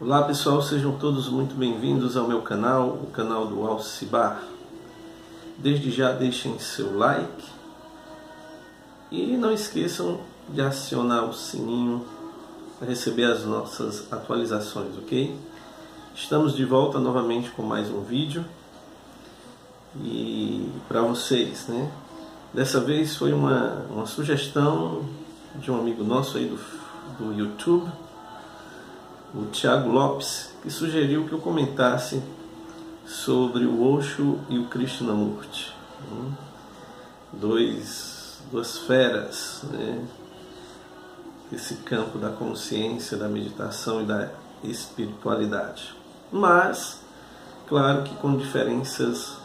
Olá pessoal, sejam todos muito bem-vindos ao meu canal, o canal do Alcibar. Desde já deixem seu like e não esqueçam de acionar o sininho para receber as nossas atualizações, ok? Estamos de volta novamente com mais um vídeo e para vocês, né? Dessa vez foi uma sugestão de um amigo nosso aí do YouTube, o Thiago Lopes, que sugeriu que eu comentasse sobre o Osho e o Krishnamurti, né? Duas feras, né? Esse campo da consciência, da meditação e da espiritualidade, mas claro que com diferenças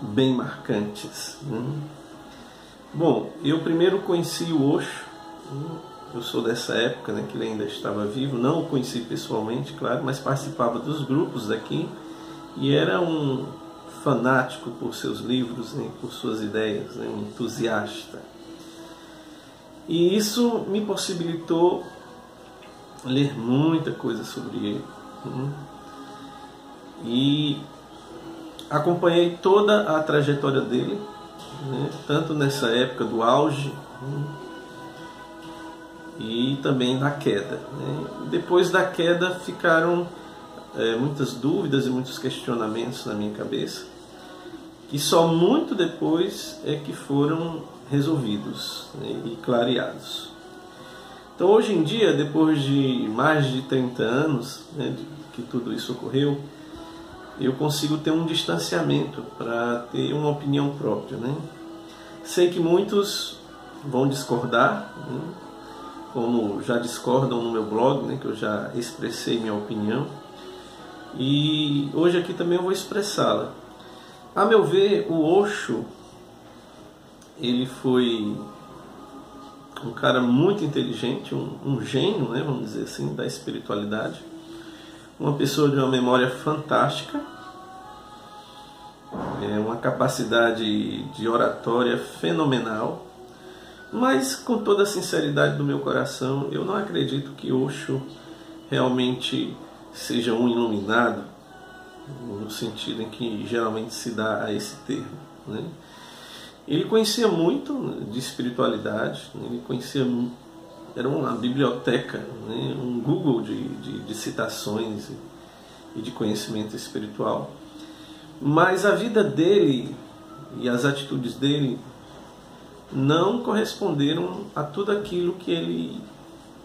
bem marcantes, né? Bom, eu primeiro conheci o Osho, né? Eu sou dessa época, né, que ele ainda estava vivo, não o conheci pessoalmente, claro, mas participava dos grupos daqui e era um fanático por seus livros, né, por suas ideias, né, um entusiasta. E isso me possibilitou ler muita coisa sobre ele. Né? E acompanhei toda a trajetória dele, né, tanto nessa época do auge, né, e também da queda, né? Depois da queda ficaram muitas dúvidas e muitos questionamentos na minha cabeça, que só muito depois é que foram resolvidos, né, e clareados. Então hoje em dia, depois de mais de 30 anos, né, que tudo isso ocorreu, eu consigo ter um distanciamento para ter uma opinião própria, né? Sei que muitos vão discordar, né? Como já discordam no meu blog, né, que eu já expressei minha opinião, e hoje aqui também eu vou expressá-la. A meu ver, o Osho, ele foi um cara muito inteligente, um gênio, né, vamos dizer assim, da espiritualidade, uma pessoa de uma memória fantástica, uma capacidade de oratória fenomenal. Mas, com toda a sinceridade do meu coração, eu não acredito que Osho realmente seja um iluminado, no sentido em que geralmente se dá a esse termo, né? Ele conhecia muito de espiritualidade, ele conhecia, era uma biblioteca, né, um Google de citações e de conhecimento espiritual. Mas a vida dele e as atitudes dele não corresponderam a tudo aquilo que ele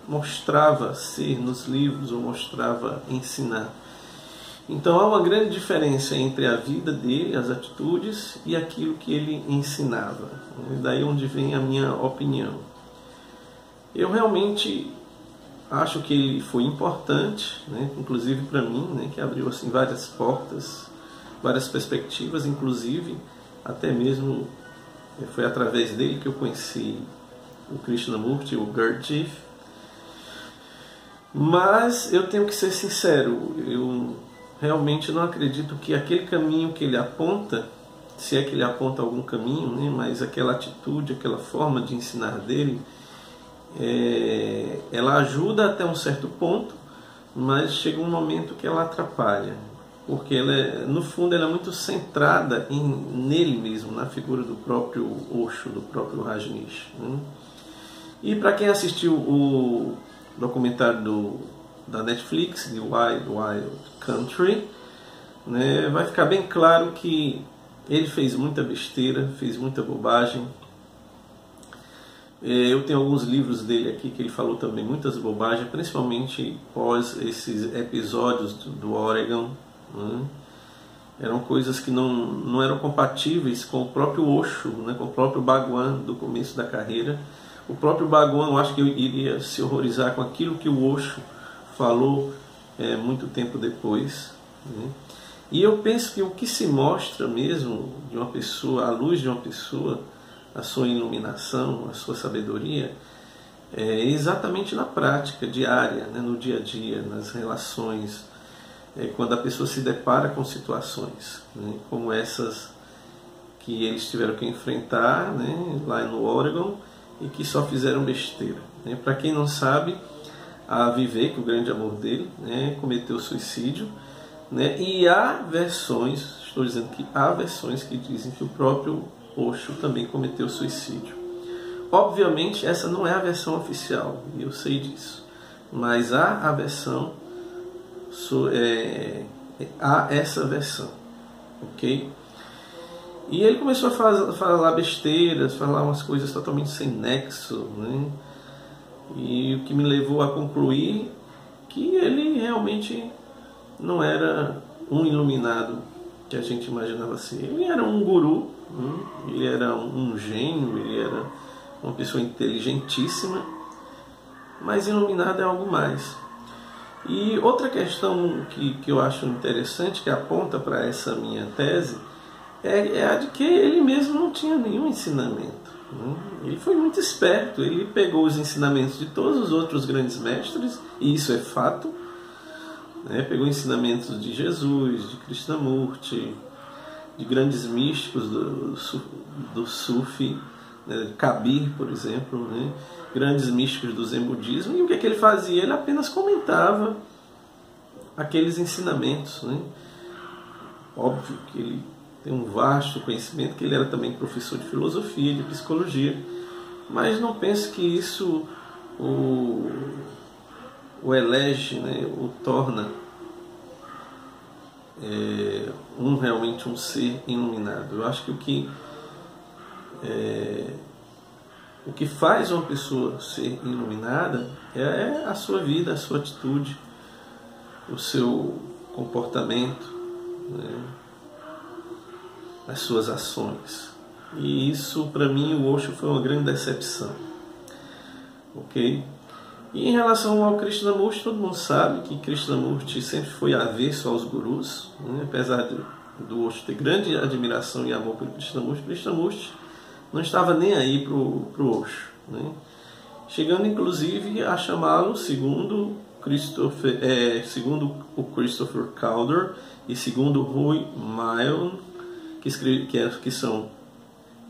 mostrava ser nos livros ou mostrava ensinar. Então há uma grande diferença entre a vida dele, as atitudes, e aquilo que ele ensinava. Daí onde vem a minha opinião. Eu realmente acho que ele foi importante, né, inclusive para mim, né, que abriu assim várias portas, várias perspectivas, inclusive até mesmo foi através dele que eu conheci o Krishnamurti, o Gurdjieff. Mas eu tenho que ser sincero, eu realmente não acredito que aquele caminho que ele aponta, se é que ele aponta algum caminho, né, mas aquela atitude, aquela forma de ensinar dele, ela ajuda até um certo ponto, mas chega um momento que ela atrapalha. Porque no fundo ela é muito centrada nele mesmo, na figura do próprio Osho, do próprio Rajneesh, né? E para quem assistiu o documentário da Netflix, The Wild Wild Country, né, vai ficar bem claro que ele fez muita besteira, fez muita bobagem. Eu tenho alguns livros dele aqui que ele falou também muitas bobagens, principalmente pós esses episódios do Oregon. Né? Eram coisas que não eram compatíveis com o próprio Osho, né, com o próprio Bhagwan do começo da carreira. O próprio Bhagwan, eu acho que iria se horrorizar com aquilo que o Osho falou muito tempo depois, né? E eu penso que o que se mostra mesmo de uma pessoa, a luz de uma pessoa, a sua iluminação, a sua sabedoria, é exatamente na prática diária, né, no dia a dia, nas relações. É quando a pessoa se depara com situações, né, como essas que eles tiveram que enfrentar, né, lá no Oregon, e que só fizeram besteira, né. Para quem não sabe, a Vivek, o grande amor dele, né, cometeu suicídio, né, e há versões, estou dizendo que há versões que dizem que o próprio Osho também cometeu suicídio. Obviamente essa não é a versão oficial, eu sei disso, mas há a versão, há essa versão, ok? E ele começou a falar besteiras, falar umas coisas totalmente sem nexo, né? E o que me levou a concluir que ele realmente não era um iluminado que a gente imaginava ser. Ele era um guru, né? Ele era um gênio, ele era uma pessoa inteligentíssima, mas iluminado é algo mais. E outra questão que eu acho interessante, que aponta para essa minha tese, é a de que ele mesmo não tinha nenhum ensinamento, né? Ele foi muito esperto, ele pegou os ensinamentos de todos os outros grandes mestres, e isso é fato, né? Pegou ensinamentos de Jesus, de Krishnamurti, de grandes místicos do Sufi, né? Kabir, por exemplo, né? Grandes místicos do Zen budismo, e o que é que ele fazia? Ele apenas comentava aqueles ensinamentos, né? Óbvio que ele tem um vasto conhecimento, que ele era também professor de filosofia, de psicologia, mas não penso que isso o elege, né, o torna realmente um ser iluminado. Eu acho que o que faz uma pessoa ser iluminada é a sua vida, a sua atitude, o seu comportamento, né, as suas ações. E isso, para mim, o Osho foi uma grande decepção. Ok? E em relação ao Krishnamurti, todo mundo sabe que Krishnamurti sempre foi avesso aos gurus, né? Apesar do Osho ter grande admiração e amor por Krishnamurti, Krishnamurti não estava nem aí para o Osho, né? Chegando, inclusive, a chamá-lo, segundo o Christopher Calder e segundo Rui Maion, que são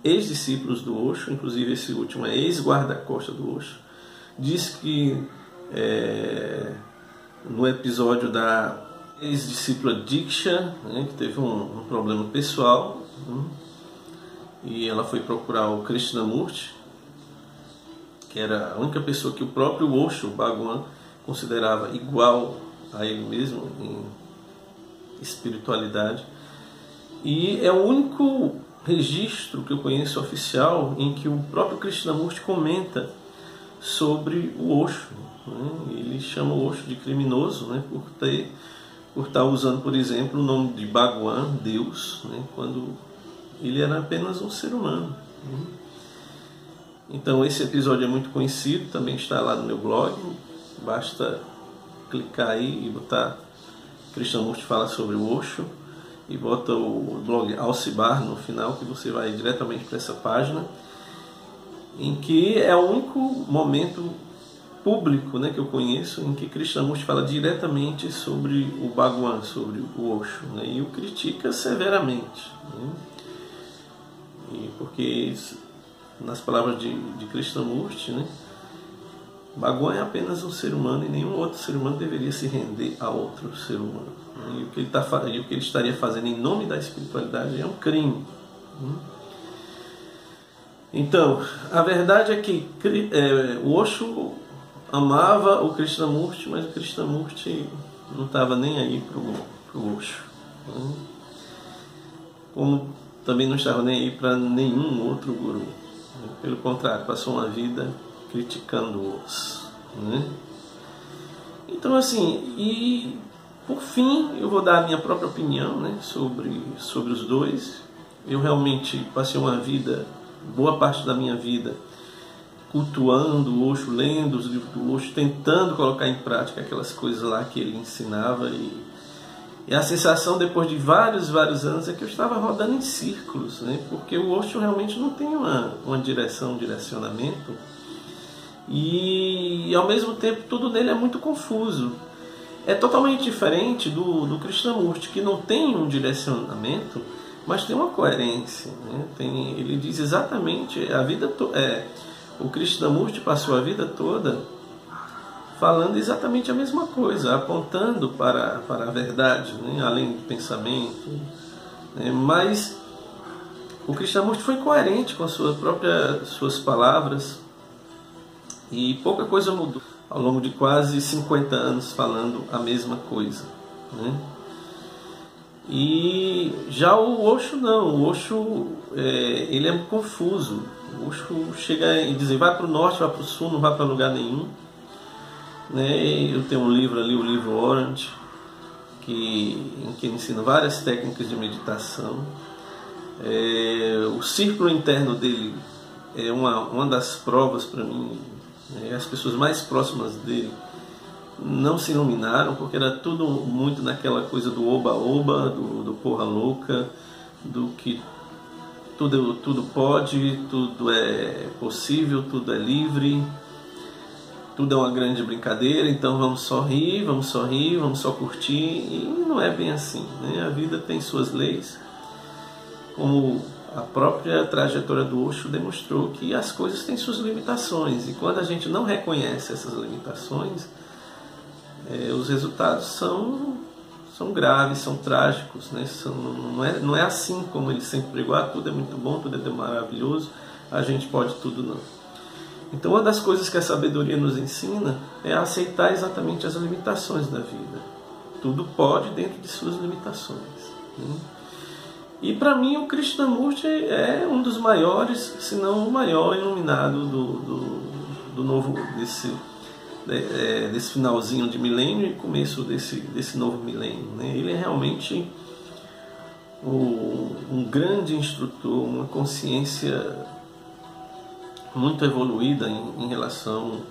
ex-discípulos do Osho, inclusive esse último é ex-guarda-costa do Osho, diz que no episódio da ex-discípula Dixia, né, que teve um problema pessoal, né, e ela foi procurar o Krishnamurti, que era a única pessoa que o próprio Osho, Bhagwan, considerava igual a ele mesmo em espiritualidade. E é o único registro que eu conheço oficial em que o próprio Krishnamurti comenta sobre o Osho, né? Ele chama o Osho de criminoso, né? Por estar usando, por exemplo, o nome de Bhagwan, Deus, né? Quando ele era apenas um ser humano, né? Então esse episódio é muito conhecido, também está lá no meu blog, basta clicar aí e botar Krishnamurti fala sobre o Osho, e bota o blog Alcibar no final, que você vai diretamente para essa página, em que é o único momento público, né, que eu conheço, em que Krishnamurti fala diretamente sobre o Bhagwan, sobre o Osho, né, e o critica severamente, né? E porque, nas palavras de Krishnamurti, né, Bhagwan é apenas um ser humano e nenhum outro ser humano deveria se render a outro ser humano. E o que ele estaria fazendo em nome da espiritualidade é um crime. Então, a verdade é que o Osho amava o Krishnamurti, mas o Krishnamurti não estava nem aí para o Osho. Como também não estava nem aí para nenhum outro guru. Pelo contrário, passou uma vida criticando-os, né? Então, assim, e por fim, eu vou dar a minha própria opinião, né, sobre os dois. Eu realmente passei uma vida, boa parte da minha vida, cultuando o Osho, lendo os livros do Osho, tentando colocar em prática aquelas coisas lá que ele ensinava. E a sensação, depois de vários anos, é que eu estava rodando em círculos, né? Porque o Osho realmente não tem uma direção, um direcionamento. E ao mesmo tempo tudo nele é muito confuso. É totalmente diferente do Krishnamurti, que não tem um direcionamento, mas tem uma coerência, né? Ele diz exatamente a vida o Krishnamurti passou a vida toda falando exatamente a mesma coisa, apontando para a verdade, né, além do pensamento, né, mas o Krishnamurti foi coerente com as suas palavras e pouca coisa mudou ao longo de quase 50 anos falando a mesma coisa, né? E já o Osho não, o Osho ele é confuso. O Osho chega e diz, vai para o norte, vai para o sul, não vai para lugar nenhum, né? Eu tenho um livro ali, o livro Orange, em que ele ensina várias técnicas de meditação. O círculo interno dele é uma das provas para mim, né? As pessoas mais próximas dele não se iluminaram, porque era tudo muito naquela coisa do oba-oba, do porra louca, do que tudo pode, tudo é possível, tudo é livre, tudo é uma grande brincadeira, então vamos só rir, vamos só rir, vamos só curtir, e não é bem assim, né? A vida tem suas leis, como a própria trajetória do Osho demonstrou, que as coisas têm suas limitações, e quando a gente não reconhece essas limitações, os resultados são graves, são trágicos, né? Não é assim como ele sempre pregou, tudo é muito bom, tudo é maravilhoso, a gente pode tudo não. Então uma das coisas que a sabedoria nos ensina é aceitar exatamente as limitações da vida. Tudo pode dentro de suas limitações, né? E para mim o Krishnamurti é um dos maiores, se não o maior iluminado do novo, desse finalzinho de milênio e começo desse novo milênio, né? Ele é realmente um grande instrutor, uma consciência muito evoluída em relação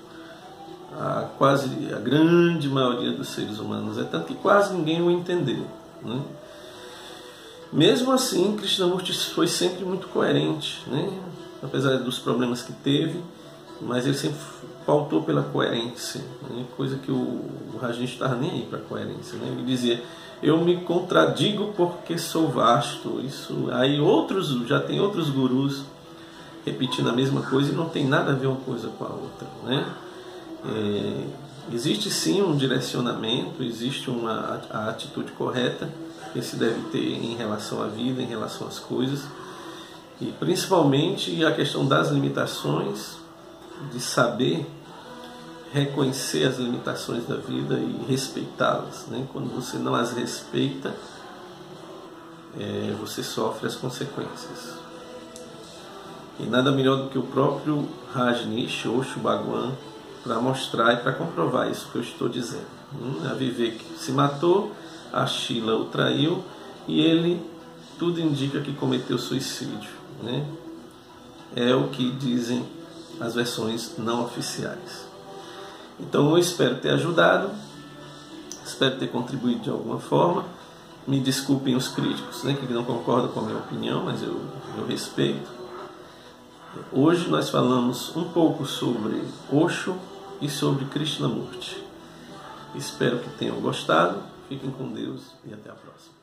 a quase a grande maioria dos seres humanos, é tanto que quase ninguém o entendeu, né? Mesmo assim, Krishnamurti foi sempre muito coerente, né? Apesar dos problemas que teve, mas ele sempre pautou pela coerência, né? Coisa que o Rajneesh estava nem aí para a coerência, né? Ele dizia, eu me contradigo porque sou vasto. Isso, aí já tem outros gurus repetindo a mesma coisa e não tem nada a ver uma coisa com a outra, né? Existe sim um direcionamento, existe a atitude correta que se deve ter em relação à vida, em relação às coisas, e principalmente a questão das limitações, de saber reconhecer as limitações da vida e respeitá-las, né? Quando você não as respeita, você sofre as consequências. E nada melhor do que o próprio Rajneesh, Osho, Bhagwan, para mostrar e para comprovar isso que eu estou dizendo. A Vivek se matou, a Shila o traiu e ele, tudo indica que cometeu suicídio, né? É o que dizem as versões não oficiais. Então eu espero ter ajudado, espero ter contribuído de alguma forma. Me desculpem os críticos, né, que não concordam com a minha opinião, mas eu respeito. Hoje nós falamos um pouco sobre Osho e sobre Krishnamurti. Espero que tenham gostado. Fiquem com Deus e até a próxima.